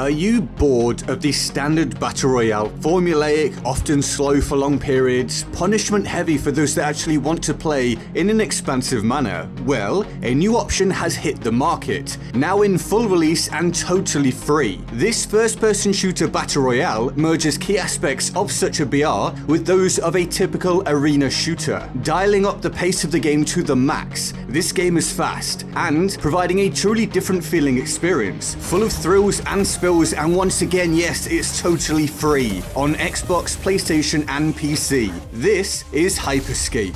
Are you bored of the standard battle royale? Formulaic, often slow for long periods, punishment heavy for those that actually want to play in an expansive manner? Well, a new option has hit the market, now in full release and totally free. This first-person shooter battle royale merges key aspects of such a BR with those of a typical arena shooter, dialing up the pace of the game to the max. This game is fast, and providing a truly different feeling experience, full of thrills and spills. And once again, yes, it's totally free on Xbox, PlayStation and PC. This is Hyper Scape.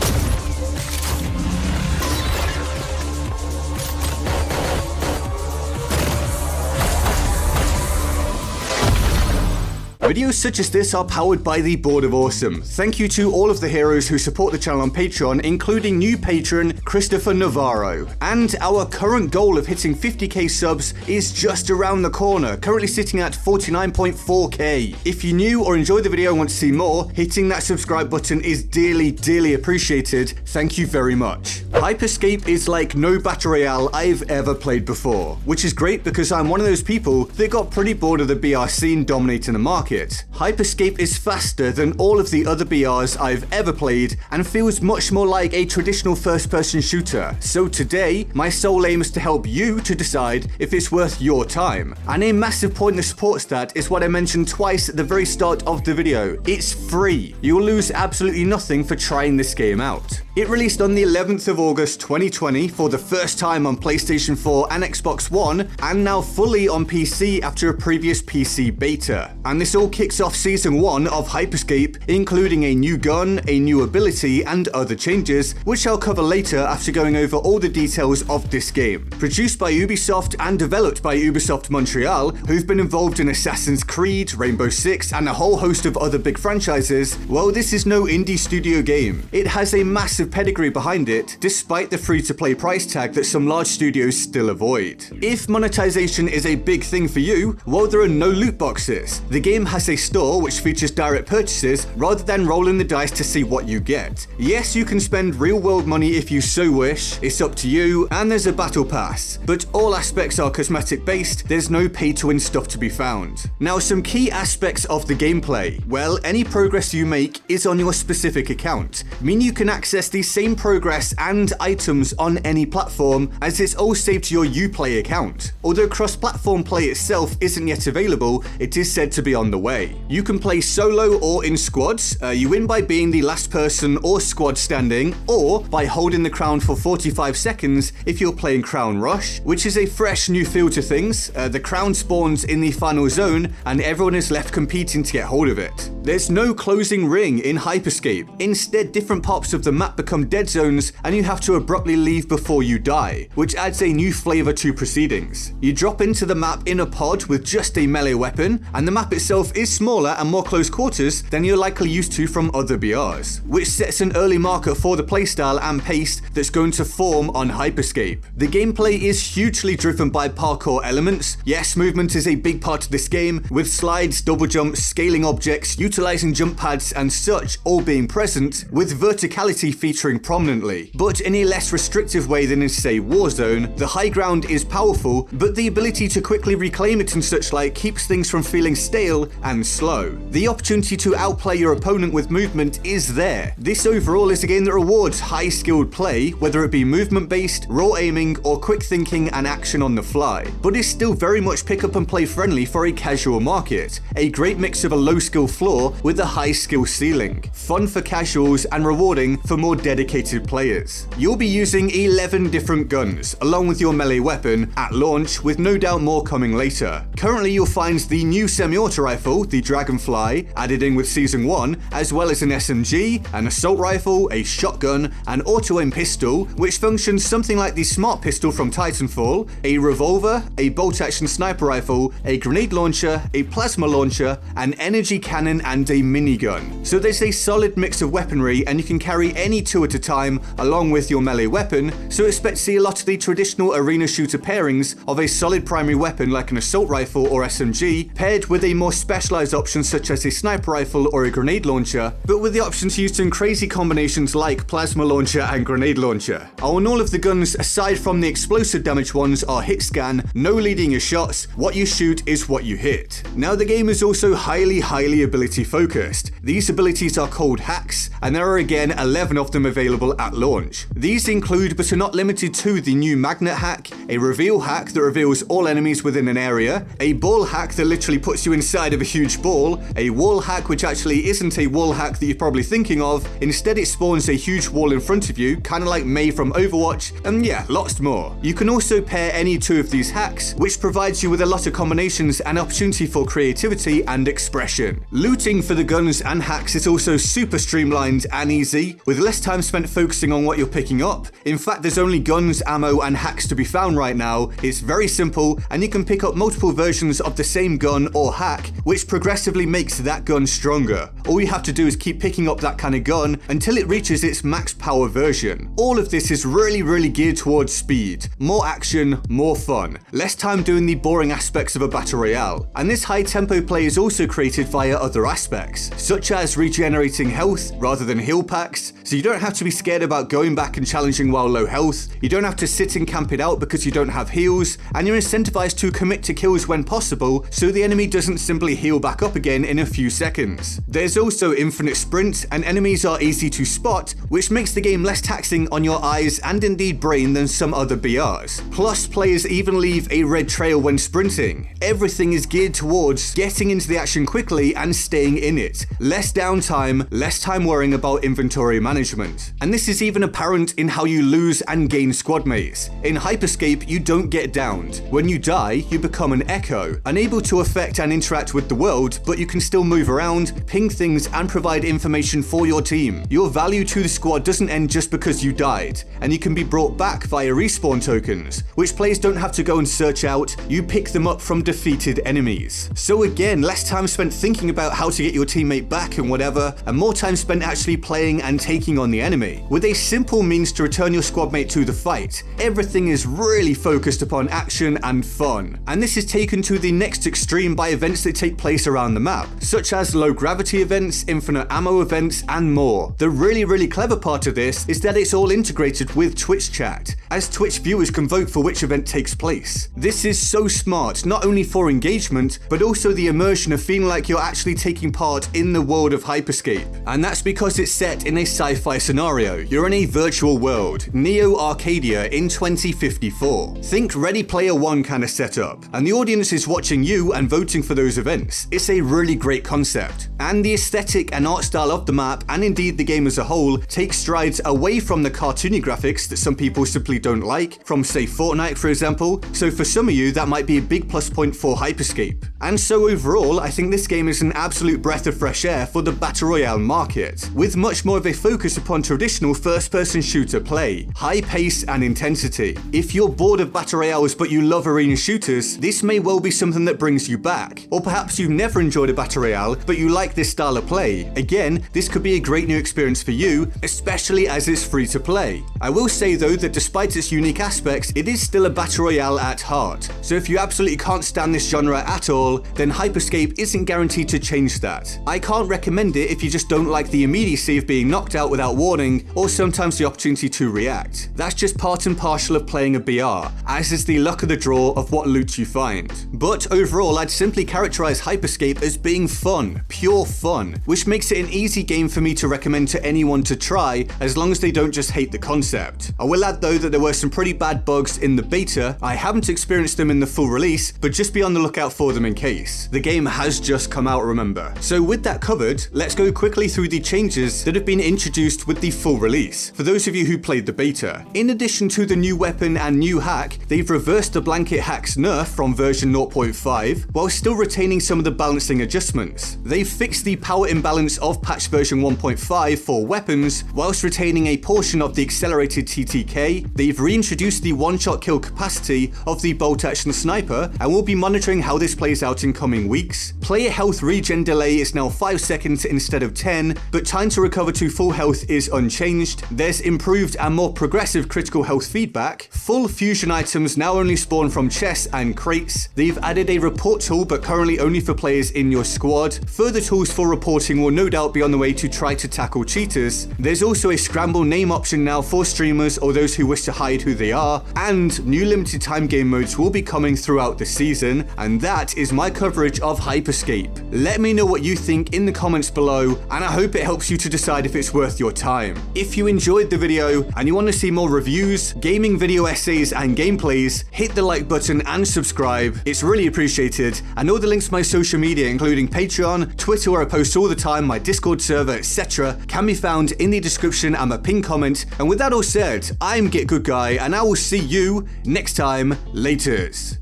Videos such as this are powered by the Board of Awesome. Thank you to all of the heroes who support the channel on Patreon, including new patron Christopher Navarro. And our current goal of hitting 50k subs is just around the corner, currently sitting at 49.4k. If you're new or enjoyed the video and want to see more, hitting that subscribe button is dearly, dearly appreciated. Thank you very much. Hyper Scape is like no battle royale I've ever played before, which is great because I'm one of those people that got pretty bored of the BR scene dominating the market. Hyper Scape is faster than all of the other BRs I've ever played and feels much more like a traditional first-person shooter. So today, my sole aim is to help you to decide if it's worth your time. And a massive point that supports that is what I mentioned twice at the very start of the video. It's free. You'll lose absolutely nothing for trying this game out. It released on the 11th of August 2020 for the first time on PlayStation 4 and Xbox One, and now fully on PC after a previous PC beta. And this all kicks off Season 1 of Hyper Scape, including a new gun, a new ability, and other changes, which I'll cover later after going over all the details of this game. Produced by Ubisoft and developed by Ubisoft Montreal, who've been involved in Assassin's Creed, Rainbow Six, and a whole host of other big franchises, well, this is no indie studio game. It has a massive pedigree behind it, despite the free-to-play price tag that some large studios still avoid. If monetization is a big thing for you, well, there are no loot boxes. The game has a store which features direct purchases rather than rolling the dice to see what you get. Yes, you can spend real-world money if you so wish, it's up to you, and there's a battle pass, but all aspects are cosmetic-based, there's no pay-to-win stuff to be found. Now, some key aspects of the gameplay. Well, any progress you make is on your specific account, meaning you can access the same progress and items on any platform, as it's all saved to your Uplay account. Although cross-platform play itself isn't yet available, it is said to be on the way. You can play solo or in squads. You win by being the last person or squad standing, or by holding the crown for 45 seconds if you're playing Crown Rush, which is a fresh new feel to things. The crown spawns in the final zone and everyone is left competing to get hold of it. There's no closing ring in Hyper Scape. Instead, different parts of the map become dead zones and you have to abruptly leave before you die, which adds a new flavour to proceedings. You drop into the map in a pod with just a melee weapon, and the map itself is smaller and more close quarters than you're likely used to from other BRs, which sets an early marker for the playstyle and pace that's going to form on Hyper Scape. The gameplay is hugely driven by parkour elements. Yes, movement is a big part of this game, with slides, double jumps, scaling objects, utilising jump pads and such all being present, with verticality featuring prominently, but in a less restrictive way than in, say, Warzone. The high ground is powerful, but the ability to quickly reclaim it and such like keeps things from feeling stale and slow. The opportunity to outplay your opponent with movement is there. This overall is a game that rewards high skilled play, whether it be movement based, raw aiming, or quick thinking and action on the fly, but is still very much pick up and play friendly for a casual market. A great mix of a low skill floor with a high skill ceiling. Fun for casuals and rewarding for more dedicated players. You'll be using 11 different guns, along with your melee weapon, at launch, with no doubt more coming later. Currently, you'll find the new semi-auto rifle, the Dragonfly, added in with Season 1, as well as an SMG, an assault rifle, a shotgun, an auto-aim pistol, which functions something like the smart pistol from Titanfall, a revolver, a bolt-action sniper rifle, a grenade launcher, a plasma launcher, an energy cannon, and and a minigun. So there's a solid mix of weaponry and you can carry any two at a time along with your melee weapon, so expect to see a lot of the traditional arena shooter pairings of a solid primary weapon like an assault rifle or SMG paired with a more specialized option such as a sniper rifle or a grenade launcher, but with the option to use some crazy combinations like plasma launcher and grenade launcher. On all of the guns, aside from the explosive damage ones, are hit scan, no leading your shots, what you shoot is what you hit. Now the game is also highly ability focused. These abilities are called hacks, and there are again 11 of them available at launch. These include but are not limited to the new magnet hack, a reveal hack that reveals all enemies within an area, a ball hack that literally puts you inside of a huge ball, a wall hack which actually isn't a wall hack that you're probably thinking of, instead it spawns a huge wall in front of you, kind of like Mei from Overwatch, and yeah, lots more. You can also pair any two of these hacks, which provides you with a lot of combinations and opportunity for creativity and expression. Looting for the guns and hacks is also super streamlined and easy, with less time spent focusing on what you're picking up. In fact, there's only guns, ammo, and hacks to be found right now. It's very simple, and you can pick up multiple versions of the same gun or hack, which progressively makes that gun stronger. All you have to do is keep picking up that kind of gun until it reaches its max power version. All of this is really geared towards speed. More action, more fun. Less time doing the boring aspects of a battle royale. And this high tempo play is also created via other aspects, such as regenerating health rather than heal packs, so you don't have to be scared about going back and challenging while low health, you don't have to sit and camp it out because you don't have heals, and you're incentivized to commit to kills when possible, so the enemy doesn't simply heal back up again in a few seconds. There's also infinite sprint, and enemies are easy to spot, which makes the game less taxing on your eyes and indeed brain than some other BRs. Plus, players even leave a red trail when sprinting. Everything is geared towards getting into the action quickly and staying in it. Less downtime, less time worrying about inventory management. And this is even apparent in how you lose and gain squad mates. In Hyper Scape, you don't get downed. When you die, you become an echo, unable to affect and interact with the world, but you can still move around, ping things, and provide information for your team. Your value to the squad doesn't end just because you died, and you can be brought back via respawn tokens, which players don't have to go and search out, you pick them up from defeated enemies. So again, less time spent thinking about how to get your teammate back and whatever, and more time spent actually playing and taking on the enemy. With a simple means to return your squadmate to the fight, everything is really focused upon action and fun. And this is taken to the next extreme by events that take place around the map, such as low gravity events, infinite ammo events, and more. The really clever part of this is that it's all integrated with Twitch chat, as Twitch viewers can vote for which event takes place. This is so smart, not only for engagement, but also the immersion of feeling like you're actually taking part in the world of Hyper Scape. And that's because it's set in a sci-fi scenario. You're in a virtual world, Neo Arcadia in 2054. Think Ready Player One kind of setup, and the audience is watching you and voting for those events. It's a really great concept. And the aesthetic and art style of the map, and indeed the game as a whole, takes strides away from the cartoony graphics that some people simply don't like, from say Fortnite for example, so for some of you that might be a big plus point for Hyper Scape. And so overall, I think this game is an absolute breath of fresh air for the battle royale market, with much more of a focus upon traditional first-person shooter play, high pace and intensity. If you're bored of battle royales but you love arena shooters, this may well be something that brings you back. Or perhaps you've never enjoyed a battle royale but you like this style of play. Again, this could be a great new experience for you, especially as it's free to play. I will say though that despite its unique aspects, it is still a battle royale at heart, so if you absolutely can't stand this genre at all, then Hyper Scape isn't guaranteed to change that. I can't recommend it if you just don't like the immediacy of being knocked out without warning, or sometimes the opportunity to react. That's just part and parcel of playing a BR, as is the luck of the draw of what loot you find. But overall, I'd simply characterize Hyper Scape as being fun, pure fun, which makes it an easy game for me to recommend to anyone to try, as long as they don't just hate the concept. I will add though that there were some pretty bad bugs in the beta. I haven't experienced them in the full release, but just be on the lookout for them in case. The game has just come out, remember. So with that covered, let's go quickly through the changes that have been introduced with the full release, for those of you who played the beta. In addition to the new weapon and new hack, they've reversed the blanket hack's nerf from version 0.5, while still retaining some of the balancing adjustments. They've fixed the power imbalance of patch version 1.5 for weapons, whilst retaining a portion of the accelerated TTK. They've reintroduced the one-shot kill capacity of the bolt-action sniper, and we'll be monitoring how this plays out in coming weeks. Player health regen delay delay is now 5 seconds instead of 10, but time to recover to full health is unchanged. There's improved and more progressive critical health feedback. Full fusion items now only spawn from chests and crates. They've added a report tool, but currently only for players in your squad. Further tools for reporting will no doubt be on the way to try to tackle cheaters. There's also a scramble name option now for streamers or those who wish to hide who they are, and new limited time game modes will be coming throughout the season. And that is my coverage of Hyper Scape. Let me know what you think in the comments below, and I hope it helps you to decide if it's worth your time. If you enjoyed the video and you want to see more reviews, gaming video essays and gameplays, hit the like button and subscribe. It's really appreciated. And all the links to my social media, including Patreon, Twitter where I post all the time, my Discord server, etc. can be found in the description and my pinned comment. And with that all said, I'm GetGoodGuy, and I will see you next time. Laters.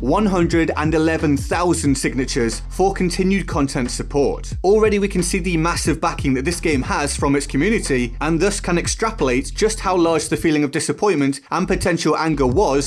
111,000 signatures for continued content support. Already we can see the massive backing that this game has from its community, and thus can extrapolate just how large the feeling of disappointment and potential anger was